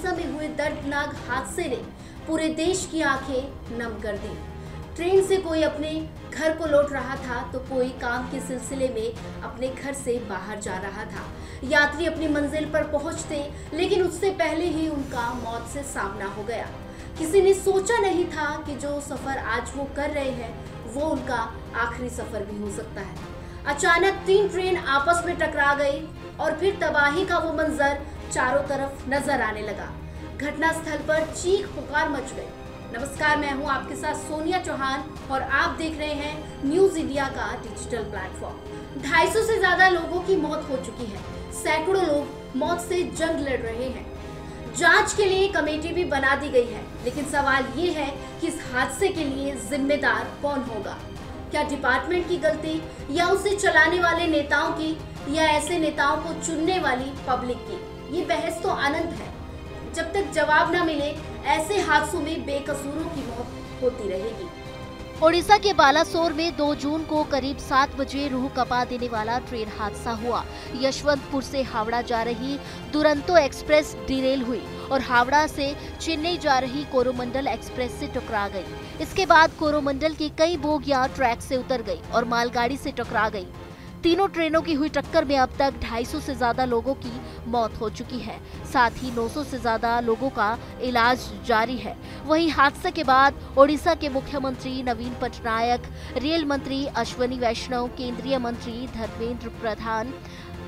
ओडिशा में हुए दर्दनाक हादसे ने पूरे देश की आंखें नम कर दी। ट्रेन से कोई अपने घर को लौट रहा था तो कोई काम के सिलसिले में अपने घर से बाहर जा रहा था। यात्री अपनी मंजिल पर पहुंचते लेकिन उससे पहले ही उनका मौत से सामना हो गया। किसी ने सोचा नहीं था कि जो सफर आज वो कर रहे हैं वो उनका आखिरी सफर भी हो सकता है। अचानक 3 ट्रेन आपस में टकरा गई और फिर तबाही का वो मंजर चारों तरफ नजर आने लगा। घटनास्थल पर चीख पुकार मच गई। नमस्कार, मैं हूं आपके साथ सोनिया चौहान और आप देख रहे हैं न्यूज इंडिया का डिजिटल प्लेटफॉर्म। 250 से ज्यादा लोगों की मौत हो चुकी है। सैकड़ों लोग मौत से जंग लड़ रहे हैं। जांच के लिए कमेटी भी बना दी गई है, लेकिन सवाल ये है कि इस हादसे के लिए जिम्मेदार कौन होगा। क्या डिपार्टमेंट की गलती या उसे चलाने वाले नेताओं की या ऐसे नेताओं को चुनने वाली पब्लिक की? ये बहस तो अनंत है। जब तक जवाब न मिले ऐसे हादसों में बेकसूरों की मौत होती रहेगी। ओडिशा के बालासोर में 2 जून को करीब 7 बजे रूह कपा देने वाला ट्रेन हादसा हुआ। यशवंतपुर से हावड़ा जा रही दुरंतो एक्सप्रेस डिरेल हुई और हावड़ा से चेन्नई जा रही कोरोमंडल एक्सप्रेस से टकरा गई। इसके बाद कोरोमंडल की कई बोगियां ट्रैक से उतर गई और मालगाड़ी से टकरा गई। तीनों ट्रेनों की हुई टक्कर में अब तक 250 से ज्यादा लोगों की मौत हो चुकी है। साथ ही 900 से ज्यादा लोगों का इलाज जारी है। वहीं हादसे के बाद ओडिशा के मुख्यमंत्री नवीन पटनायक, रेल मंत्री अश्विनी वैष्णव, केंद्रीय मंत्री धर्मेंद्र प्रधान,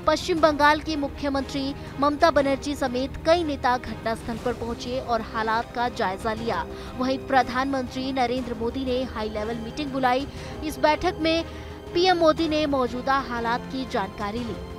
पश्चिम बंगाल की मुख्यमंत्री ममता बनर्जी समेत कई नेता घटनास्थल पर पहुंचे और हालात का जायजा लिया। वहीं प्रधानमंत्री नरेंद्र मोदी ने हाई लेवल मीटिंग बुलाई। इस बैठक में पीएम मोदी ने मौजूदा हालात की जानकारी ली।